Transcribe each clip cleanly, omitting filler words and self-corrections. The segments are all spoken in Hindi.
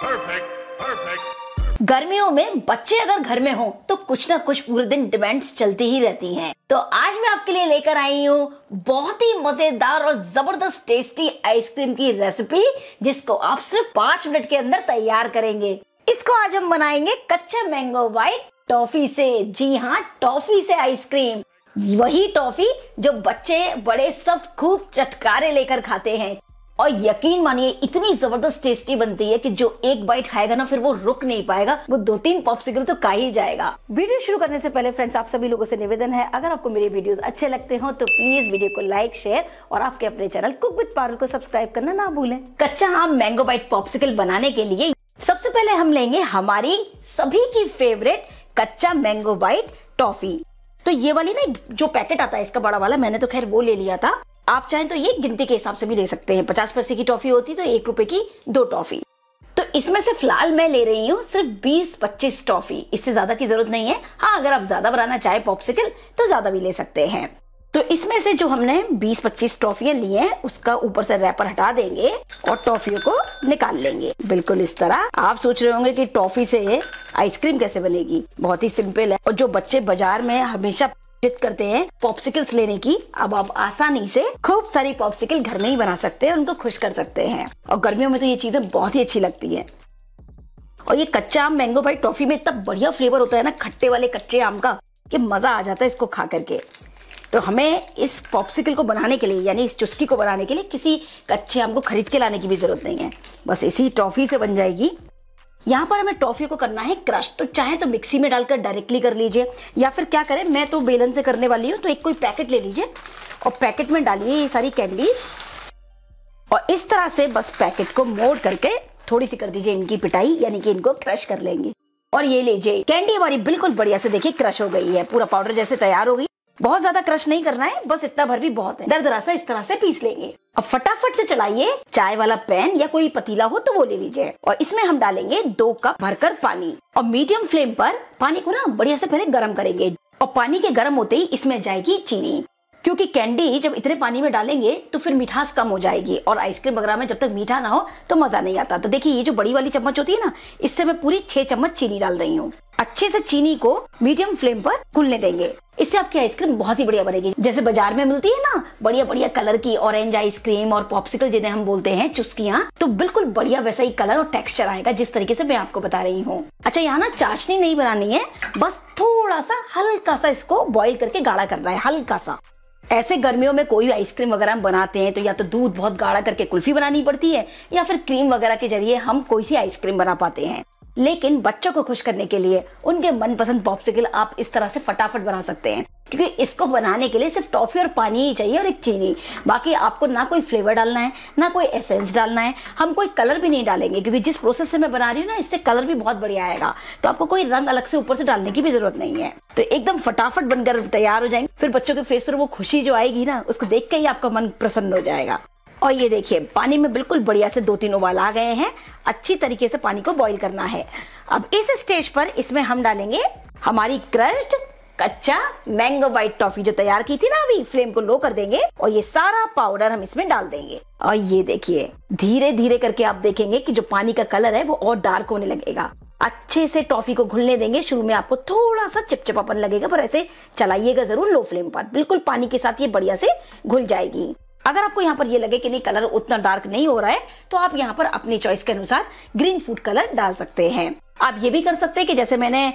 Perfect. गर्मियों में बच्चे अगर घर में हों तो कुछ ना कुछ पूरे दिन डिमांड्स चलती ही रहती हैं। तो आज मैं आपके लिए लेकर आई हूँ बहुत ही मजेदार और जबरदस्त टेस्टी आइसक्रीम की रेसिपी, जिसको आप सिर्फ 5 मिनट के अंदर तैयार करेंगे। इसको आज हम बनाएंगे कच्चा मैंगो बाइट टॉफी से। जी हाँ, टॉफी से आइसक्रीम, वही टॉफी जो बच्चे बड़े सब खूब चटकारे लेकर खाते हैं। और यकीन मानिए इतनी जबरदस्त टेस्टी बनती है कि जो एक बाइट खाएगा ना फिर वो रुक नहीं पाएगा, वो 2-3 पॉप्सिकल तो खा ही जाएगा। वीडियो शुरू करने से पहले फ्रेंड्स, आप सभी लोगों से निवेदन है, अगर आपको मेरे वीडियोस अच्छे लगते हो तो प्लीज वीडियो को लाइक, शेयर और आपके अपने चैनल कुक विद पारुल को सब्सक्राइब करना ना भूलें। कच्चा मैंगो बाइट पॉप्सिकल बनाने के लिए सबसे पहले हम लेंगे हमारी सभी की फेवरेट कच्चा मैंगो बाइट टॉफी। तो ये वाली ना जो पैकेट आता है इसका बड़ा वाला, मैंने तो खैर वो ले लिया था। आप चाहें तो ये गिनती के हिसाब से भी ले सकते हैं। 50 पैसे की टॉफी होती तो 1 रुपए की 2 टॉफी। तो इसमें से फिलहाल मैं ले रही हूँ सिर्फ 20-25 टॉफी, इससे ज्यादा की जरूरत नहीं है। हाँ, अगर आप ज्यादा बनाना चाहे पॉप्सिकल तो ज्यादा भी ले सकते हैं। तो इसमें से जो हमने 20-25 टॉफियां ली हैं उसका ऊपर से रैपर हटा देंगे और टॉफियों को निकाल लेंगे बिल्कुल इस तरह। आप सोच रहे होंगे कि टॉफी से आइसक्रीम कैसे बनेगी, बहुत ही सिंपल है। और जो बच्चे बाजार में हमेशा जिद करते हैं पॉप्सिकल्स लेने की, अब आप आसानी से खूब सारी पॉप्सिकल घर में ही बना सकते हैं, उनको खुश कर सकते हैं। और गर्मियों में तो ये चीजें बहुत ही अच्छी लगती हैं। और ये कच्चा आम मैंगो बाइट टॉफी में इतना बढ़िया फ्लेवर होता है ना खट्टे वाले कच्चे आम का, कि मजा आ जाता है इसको खा करके। तो हमें इस पॉप्सिकल को बनाने के लिए, यानी इस चुस्की को बनाने के लिए किसी कच्चे आम को खरीद के लाने की भी जरूरत नहीं है, बस इसी टॉफी से बन जाएगी। यहाँ पर हमें टॉफी को करना है क्रश, तो चाहे तो मिक्सी में डालकर डायरेक्टली कर लीजिए, या फिर क्या करें, मैं तो बेलन से करने वाली हूँ। तो एक कोई पैकेट ले लीजिए और पैकेट में डालिए ये सारी कैंडीज, और इस तरह से बस पैकेट को मोड़ करके थोड़ी सी कर दीजिए इनकी पिटाई, यानी कि इनको क्रश कर लेंगे। और ये लीजिए, कैंडी हमारी बिल्कुल बढ़िया से देखिए क्रश हो गई है, पूरा पाउडर जैसे तैयार हो गई। बहुत ज्यादा क्रश नहीं करना है, बस इतना भर भी बहुत है, दरदरा सा इस तरह से पीस लेंगे। अब फटाफट से चलाइए, चाय वाला पैन या कोई पतीला हो तो वो ले लीजिए, और इसमें हम डालेंगे 2 कप भरकर पानी। और मीडियम फ्लेम पर पानी को ना बढ़िया से पहले गर्म करेंगे, और पानी के गर्म होते ही इसमें जाएगी चीनी, क्योंकि कैंडी जब इतने पानी में डालेंगे तो फिर मिठास कम हो जाएगी, और आइसक्रीम वगैरह में जब तक मीठा ना हो तो मजा नहीं आता। तो देखिए ये जो बड़ी वाली चम्मच होती है ना, इससे मैं पूरी 6 चम्मच चीनी डाल रही हूँ। अच्छे से चीनी को मीडियम फ्लेम पर घुलने देंगे, इससे आपकी आइसक्रीम बहुत ही बढ़िया बनेगी। जैसे बाजार में मिलती है ना बढ़िया बढ़िया कलर की ऑरेंज आइसक्रीम और पॉप्सिकल, जिन्हें हम बोलते हैं चुस्कियां, तो बिल्कुल बढ़िया वैसा ही कलर और टेक्सचर आएगा जिस तरीके से मैं आपको बता रही हूँ। अच्छा, यहाँ ना चाशनी नहीं बनानी है, बस थोड़ा सा हल्का सा इसको बॉइल करके गाढ़ा करना है, हल्का सा। ऐसे गर्मियों में कोई आइसक्रीम वगैरह हम बनाते हैं तो या तो दूध बहुत गाढ़ा करके कुल्फी बनानी पड़ती है, या फिर क्रीम वगैरह के जरिए हम कोई सी आइसक्रीम बना पाते हैं। लेकिन बच्चों को खुश करने के लिए उनके मनपसंद पॉप्सिकल आप इस तरह से फटाफट बना सकते हैं, क्योंकि इसको बनाने के लिए सिर्फ टॉफी और पानी ही चाहिए और एक चीनी। बाकी आपको ना कोई फ्लेवर डालना है, ना कोई एसेंस डालना है, हम कोई कलर भी नहीं डालेंगे, क्योंकि जिस प्रोसेस से मैं बना रही हूँ ना इससे कलर भी बहुत बढ़िया आएगा। तो आपको कोई रंग अलग से ऊपर से डालने की भी जरूरत नहीं है। तो एकदम फटाफट बनकर तैयार हो जाएंगे, फिर बच्चों के फेस पर वो खुशी जो आएगी ना उसको देख के ही आपका मन प्रसन्न हो जाएगा। और ये देखिए पानी में बिल्कुल बढ़िया से 2-3 उबाल आ गए हैं, अच्छी तरीके से पानी को बॉईल करना है। अब इस स्टेज पर इसमें हम डालेंगे हमारी क्रश्ड कच्चा मैंगो बाइट टॉफी जो तैयार की थी ना, अभी फ्लेम को लो कर देंगे और ये सारा पाउडर हम इसमें डाल देंगे। और ये देखिए धीरे धीरे करके आप देखेंगे कि जो पानी का कलर है वो और डार्क होने लगेगा। अच्छे से टॉफी को घुलने देंगे, शुरू में आपको थोड़ा सा चिपचिपापन लगेगा, पर ऐसे चलाइएगा जरूर लो फ्लेम पर, बिल्कुल पानी के साथ ये बढ़िया से घुल जाएगी। अगर आपको यहाँ पर ये लगे कि नहीं कलर उतना डार्क नहीं हो रहा है, तो आप यहाँ पर अपनी चॉइस के अनुसार ग्रीन फूड कलर डाल सकते हैं। आप ये भी कर सकते हैं कि जैसे मैंने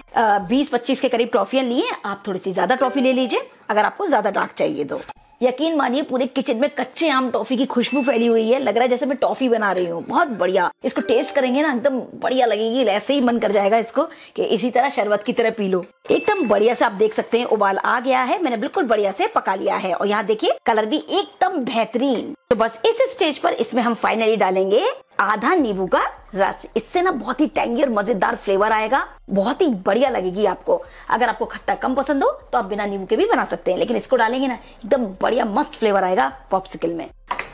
20-25 के करीब टॉफियां ली हैं, आप थोड़ी सी ज्यादा टॉफी ले लीजिए अगर आपको ज्यादा डार्क चाहिए तो। यकीन मानिए पूरे किचन में कच्चे आम टॉफी की खुशबू फैली हुई है, लग रहा है जैसे मैं टॉफी बना रही हूँ। बहुत बढ़िया, इसको टेस्ट करेंगे ना एकदम बढ़िया लगेगी, ऐसे ही मन कर जाएगा इसको कि इसी तरह शरबत की तरह पी लो। एकदम बढ़िया से आप देख सकते हैं उबाल आ गया है, मैंने बिल्कुल बढ़िया से पका लिया है, और यहाँ देखिए कलर भी एकदम बेहतरीन। तो बस इस स्टेज पर इसमें हम फाइनली डालेंगे आधा नींबू का रस, इससे ना बहुत ही टैंगी और मजेदार फ्लेवर आएगा, बहुत ही बढ़िया लगेगी आपको। अगर आपको खट्टा कम पसंद हो तो आप बिना नींबू के भी बना सकते हैं, लेकिन इसको डालेंगे ना एकदम बढ़िया मस्त फ्लेवर आएगा पॉप्सिकल में।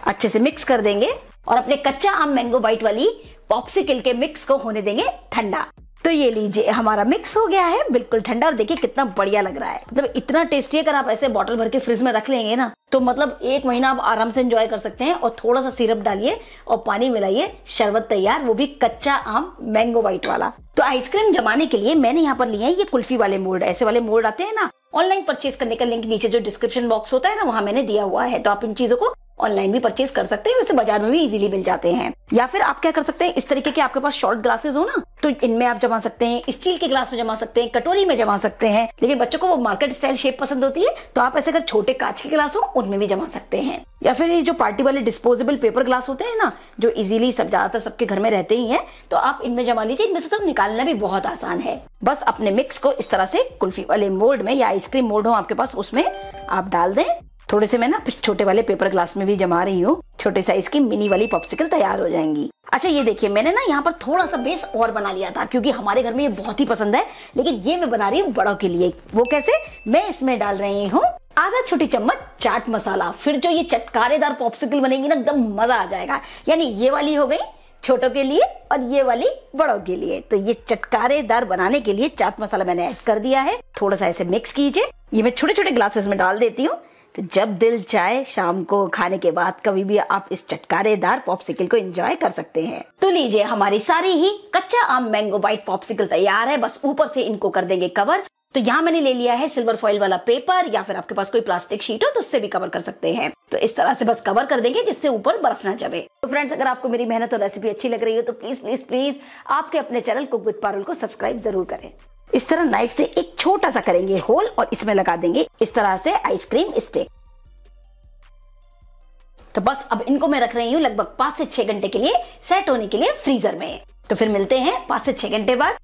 अच्छे से मिक्स कर देंगे और अपने कच्चा आम मैंगो बाइट वाली पॉप्सिकल के मिक्स को होने देंगे ठंडा। तो ये लीजिए हमारा मिक्स हो गया है बिल्कुल ठंडा, और देखिए कितना बढ़िया लग रहा है। मतलब इतना टेस्टी है, अगर आप ऐसे बॉटल भर के फ्रिज में रख लेंगे ना तो मतलब एक महीना आप आराम से एंजॉय कर सकते हैं। और थोड़ा सा सिरप डालिए और पानी मिलाइए, शरबत तैयार, वो भी कच्चा आम मैंगो वाइट वाला। तो आइसक्रीम जमाने के लिए मैंने यहाँ पर लिए हैं ये कुल्फी वाले मोल्ड, ऐसे वाले मोल्ड आते हैं ना। ऑनलाइन परचेज करने का लिंक नीचे जो डिस्क्रिप्शन बॉक्स होता है ना वहाँ मैंने दिया हुआ है, तो आप इन चीजों को ऑनलाइन भी परचेज कर सकते हैं, वैसे बाजार में भी इजीली मिल जाते हैं। या फिर आप क्या कर सकते हैं, इस तरीके के आपके पास शॉर्ट ग्लासेस हो ना तो इनमें आप जमा सकते हैं, स्टील के ग्लास में जमा सकते हैं, कटोरी में जमा सकते हैं। लेकिन बच्चों को वो मार्केट स्टाइल शेप पसंद होती है, तो आप ऐसे अगर छोटे कांच के ग्लास हो उनमें भी जमा सकते हैं। या फिर ये जो पार्टी वाले डिस्पोजेबल पेपर ग्लास होते हैं ना जो इजीली सब ज्यादातर सबके घर में रहते ही है, तो आप इनमें जमा लीजिए। इनमें से तो निकालना भी बहुत आसान है, बस अपने मिक्स को इस तरह से कुल्फी वाले मोल्ड में या आइसक्रीम मोल्ड हो आपके पास उसमें आप डाल दें। थोड़े से मैं ना छोटे वाले पेपर ग्लास में भी जमा रही हूँ, छोटे साइज की मिनी वाली पॉप्सिकल तैयार हो जाएंगी। अच्छा ये देखिए मैंने ना यहाँ पर थोड़ा सा बेस और बना लिया था क्योंकि हमारे घर में ये बहुत ही पसंद है, लेकिन ये मैं बना रही हूँ बड़ों के लिए। वो कैसे, मैं इसमें डाल रही हूँ आधा छोटी चम्मच चाट मसाला, फिर जो ये चटकारेदार पॉप्सिकल बनेगी ना एकदम मजा आ जाएगा। यानी ये वाली हो गई छोटों के लिए और ये वाली बड़ों के लिए। तो ये चटकारेदार बनाने के लिए चाट मसाला मैंने ऐड कर दिया है, थोड़ा सा ऐसे मिक्स कीजिए। ये मैं छोटे छोटे ग्लासेस में डाल देती हूँ, तो जब दिल चाहे शाम को खाने के बाद कभी भी आप इस चटकारेदार पॉप्सिकल को एंजॉय कर सकते हैं। तो लीजिए हमारी सारी ही कच्चा आम मैंगो बाइट पॉप्सिकल तैयार है, बस ऊपर से इनको कर देंगे कवर। तो यहाँ मैंने ले लिया है सिल्वर फॉइल वाला पेपर, या फिर आपके पास कोई प्लास्टिक शीट हो तो उससे भी कवर कर सकते हैं। तो इस तरह से बस कवर कर देंगे जिससे ऊपर बर्फ ना जमे। तो फ्रेंड्स अगर आपको मेरी मेहनत और रेसिपी अच्छी लग रही हो तो प्लीज प्लीज प्लीज आपके अपने चैनल कुक विद पारुल को सब्सक्राइब जरूर करें। इस तरह नाइफ से एक छोटा सा करेंगे होल और इसमें लगा देंगे इस तरह से आइसक्रीम स्टिक। तो बस अब इनको मैं रख रही हूँ लगभग 5 से 6 घंटे के लिए सेट होने के लिए फ्रीजर में। तो फिर मिलते हैं 5 से 6 घंटे बाद।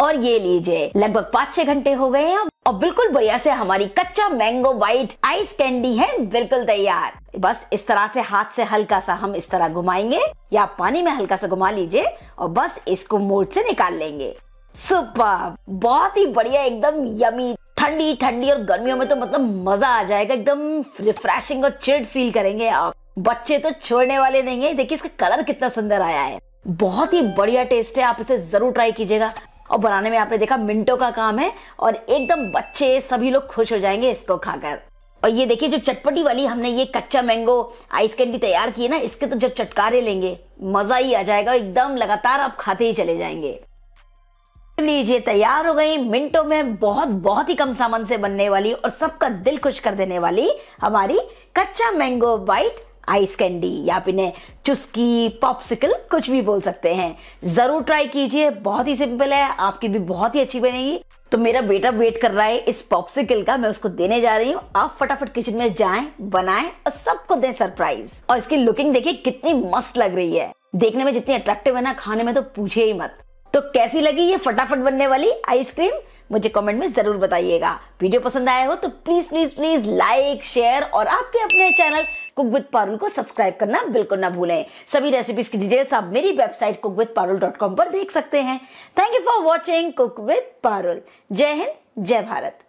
और ये लीजिए लगभग 5-6 घंटे हो गए हैं और बिल्कुल बढ़िया से हमारी कच्चा मैंगो बाइट आइस कैंडी है बिल्कुल तैयार। बस इस तरह से हाथ से हल्का सा हम इस तरह घुमाएंगे या पानी में हल्का सा घुमा लीजिए और बस इसको मोल्ड से निकाल लेंगे। सुपर, बहुत ही बढ़िया, एकदम यमी, ठंडी ठंडी, और गर्मियों में तो मतलब मजा आ जाएगा, एकदम रिफ्रेशिंग और चिल्ड फील करेंगे आप। बच्चे तो छोड़ने वाले नहीं है। देखिए इसका कलर कितना सुंदर आया है, बहुत ही बढ़िया टेस्ट है, आप इसे जरूर ट्राई कीजिएगा। और बनाने में आपने देखा मिनटों का काम है और एकदम बच्चे सभी लोग खुश हो जाएंगे इसको खाकर। और ये देखिए जो चटपटी वाली हमने ये कच्चा मैंगो आइस कैंडी तैयार की है ना, इसके तो जब चटकारे लेंगे मजा ही आ जाएगा, एकदम लगातार आप खाते ही चले जाएंगे। लीजिए तैयार हो गई मिनटों में बहुत ही कम सामान से बनने वाली और सबका दिल खुश कर देने वाली हमारी कच्चा मैंगो बाइट आइस कैंडी, या आप इन्हें चुस्की, पॉप्सिकल कुछ भी बोल सकते हैं। जरूर ट्राई कीजिए, बहुत ही सिंपल है, आपकी भी बहुत ही अच्छी बनेगी। तो मेरा बेटा वेट कर रहा है इस पॉप्सिकल का, मैं उसको देने जा रही हूँ। आप फटाफट किचन में जाएं, बनाएं और सबको दें सरप्राइज। और इसकी लुकिंग देखिए कितनी मस्त लग रही है, देखने में जितनी अट्रैक्टिव है ना खाने में तो पूछे ही मत। तो कैसी लगी ये फटाफट बनने वाली आइसक्रीम, मुझे कमेंट में जरूर बताइएगा। वीडियो पसंद आया हो तो please please please like, share और आपके अपने चैनल कुक विद पारुल को सब्सक्राइब करना बिल्कुल ना भूलें। सभी रेसिपीज की डिटेल्स आप मेरी वेबसाइट cookWithParul.com पर देख सकते हैं। Thank you for watching cook with Parul. जय हिंद, जय भारत।